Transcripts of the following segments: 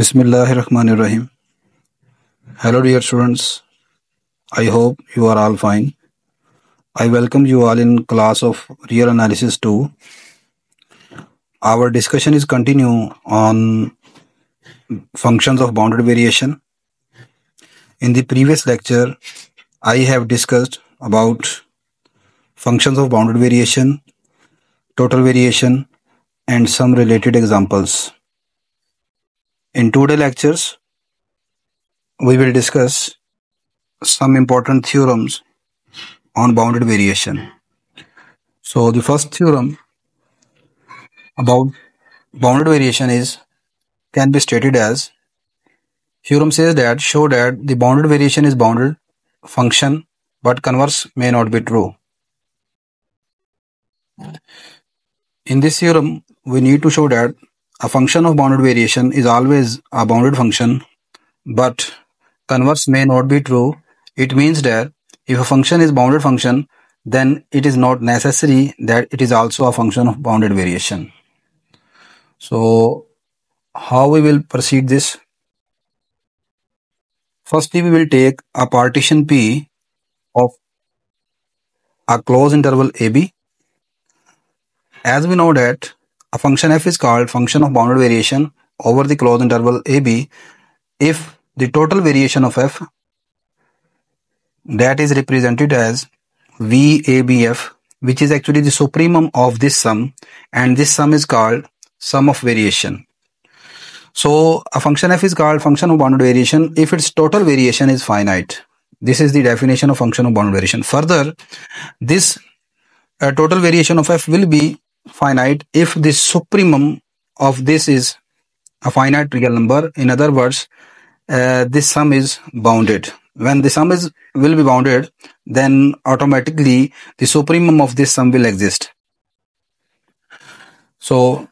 Bismillahirrahmanirrahim. Hello dear students, I hope you are all fine. I welcome you all in class of Real Analysis 2. Our discussion is continue on functions of bounded variation. In the previous lecture, I have discussed about functions of bounded variation, total variation and some related examples. In today's lectures, we will discuss some important theorems on bounded variation. So the first theorem about bounded variation can be stated as, theorem says that show that the bounded variation is bounded function, but converse may not be true. In this theorem, we need to show that a function of bounded variation is always a bounded function, but converse may not be true. It means that if a function is bounded function, then it is not necessary that it is also a function of bounded variation. So how we will proceed this? Firstly, we will take a partition P of a closed interval AB. As we know that a function f is called function of bounded variation over the closed interval AB if the total variation of f, that is represented as VABF, which is actually the supremum of this sum, and this sum is called sum of variation. So a function f is called function of bounded variation if its total variation is finite. This is the definition of function of bounded variation. Further, this total variation of f will be finite if the supremum of this is a finite real number. In other words, this sum is bounded. When the sum will be bounded, then automatically the supremum of this sum will exist. So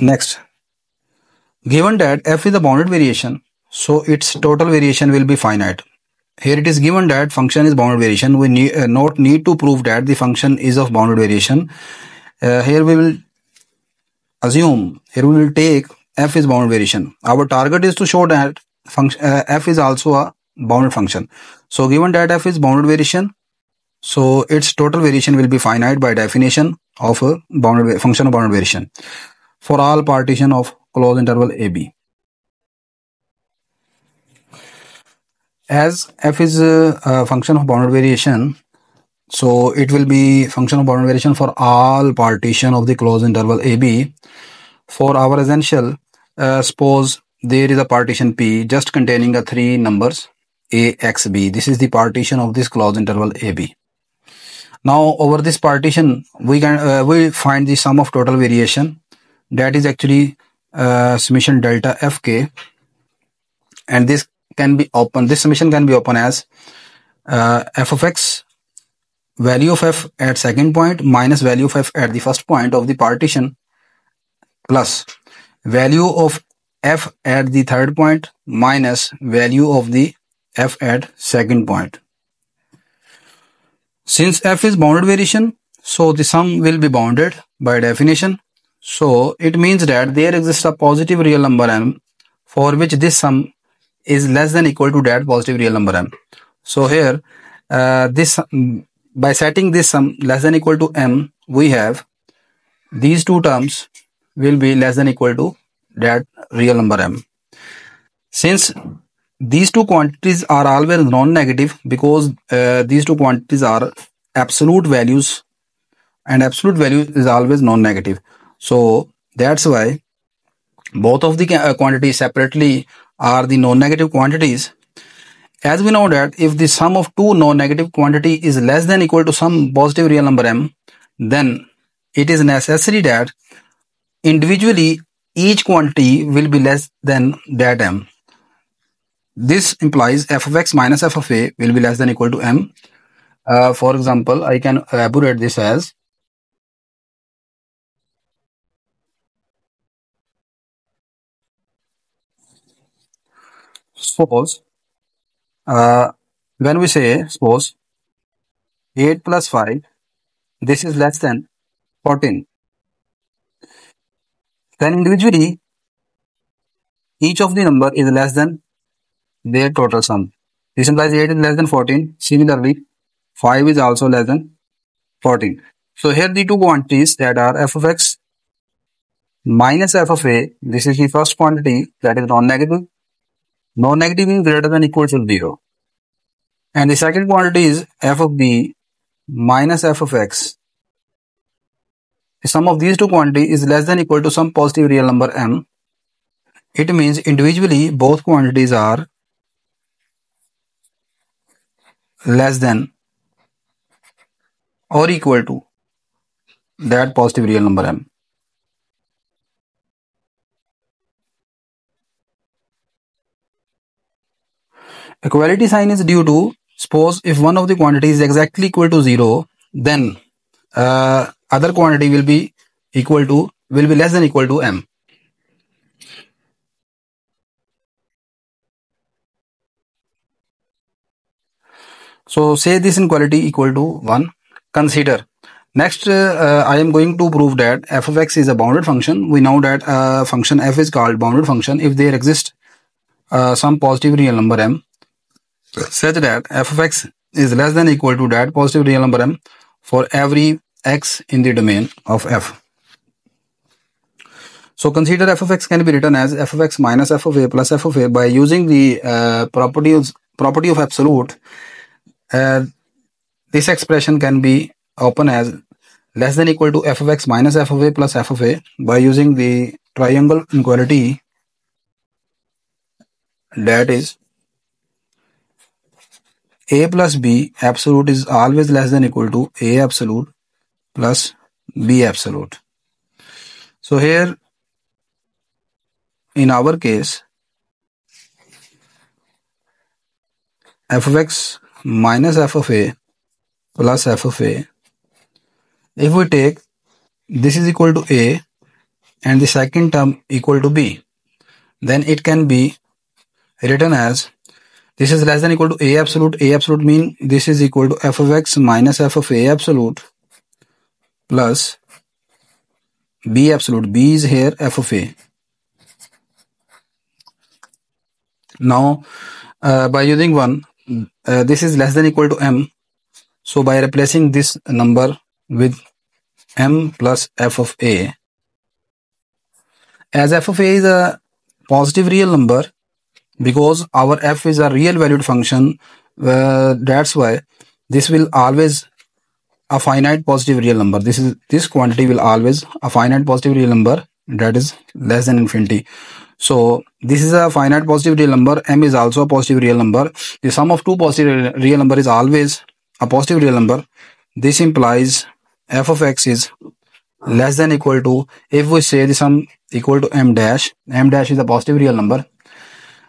next, given that f is a bounded variation, so its total variation will be finite. Here it is given that function is bounded variation. We not need to prove that the function is of bounded variation. Here we will assume, here we will take f is bounded variation. Our target is to show that function f is also a bounded function. So given that f is bounded variation, so its total variation will be finite by definition of a bounded function of bounded variation for all partition of closed interval AB. As f is a function of bounded variation, so it will be function of bounded variation for all partition of the closed interval AB. For our essential, suppose there is a partition P just containing a 3 numbers A, X, B. This is the partition of this closed interval AB. Now over this partition, we find the sum of total variation, that is actually summation delta FK, and this can be open. This summation can be open as f of x, value of f at second point minus value of f at the first point of the partition, plus value of f at the third point minus value of the f at second point. Since f is bounded variation, so the sum will be bounded by definition. So it means that there exists a positive real number m for which this sum is less than equal to that positive real number m. So here by setting this sum less than equal to m, we have these two terms will be less than equal to that real number m. Since these two quantities are always non-negative, because these two quantities are absolute values and absolute value is always non-negative. So that's why both of the quantities separately are the non-negative quantities. As we know that if the sum of two non-negative quantity is less than equal to some positive real number m, then it is necessary that individually each quantity will be less than that m. This implies f of x minus f of a will be less than equal to m. For example, I can elaborate this as suppose when we say, suppose 8 plus 5, this is less than 14. Then individually each of the number is less than their total sum. This implies 8 is less than 14. Similarly, 5 is also less than 14. So here the two quantities that are f of x minus f of a. This is the first quantity that is non-negative. Non-negative means greater than or equal to 0. And the second quantity is f of b minus f of x. The sum of these two quantities is less than or equal to some positive real number m. It means individually both quantities are less than or equal to that positive real number m. Equality sign is due to, suppose if one of the quantity is exactly equal to 0, then other quantity will be less than or equal to m. So say this inequality equal to 1. Consider next, I am going to prove that f of x is a bounded function. We know that function f is called bounded function if there exists some positive real number m such that f of x is less than or equal to that positive real number m for every x in the domain of f. So consider f of x can be written as f of x minus f of a plus f of a by using the property of absolute. This expression can be open as less than or equal to f of x minus f of a plus f of a by using the triangle inequality, that is a plus b absolute is always less than or equal to a absolute plus b absolute. So here in our case f of x minus f of a plus f of a, if we take this is equal to a and the second term equal to b, then it can be written as this is less than or equal to a absolute. A absolute mean this is equal to f of x minus f of a absolute plus b absolute. B is here f of a. Now by using 1, this is less than or equal to m, so by replacing this number with m plus f of a, as f of a is a positive real number, because our f is a real valued function, that's why this will always a finite positive real number. This quantity will always a finite positive real number, that is less than infinity. So this is a finite positive real number. M is also a positive real number. The sum of two positive real number is always a positive real number. This implies f of x is less than or equal to, if we say the sum equal to m dash is a positive real number.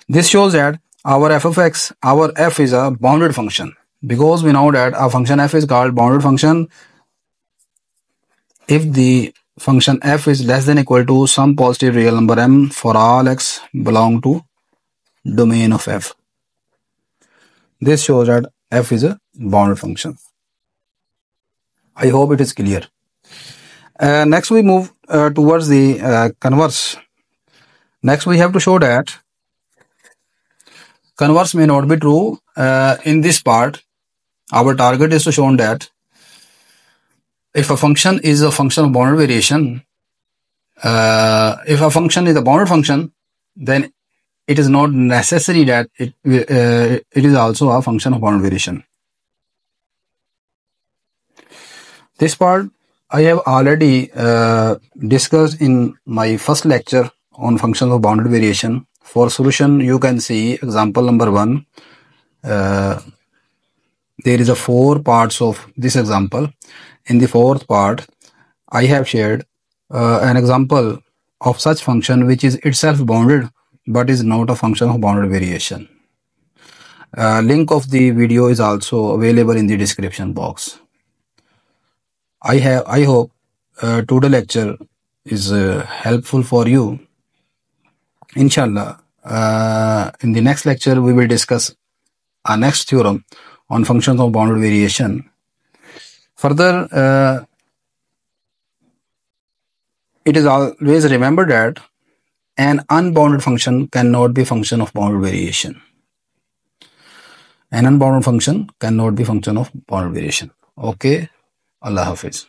This shows that our f is a bounded function, because we know that our function f is called bounded function if the function f is less than or equal to some positive real number m for all x belong to domain of f. This shows that f is a bounded function. I hope it is clear. Next we move towards the converse. Next we have to show that converse may not be true. In this part our target is to show that if a function is a function of bounded variation, if a function is a bounded function, then it is not necessary that it is also a function of bounded variation. This part I have already discussed in my first lecture on functions of bounded variation. For solution you can see example number 1. There is a 4 parts of this example. In the 4th part, I have shared an example of such function which is itself bounded but is not a function of bounded variation. Link of the video is also available in the description box. I hope today's lecture is helpful for you. Inshallah, in the next lecture we will discuss our next theorem on functions of bounded variation. Further, it is always remembered that An unbounded function cannot be function of bounded variation. An unbounded function cannot be function of bounded variation. Okay. Allah Hafiz.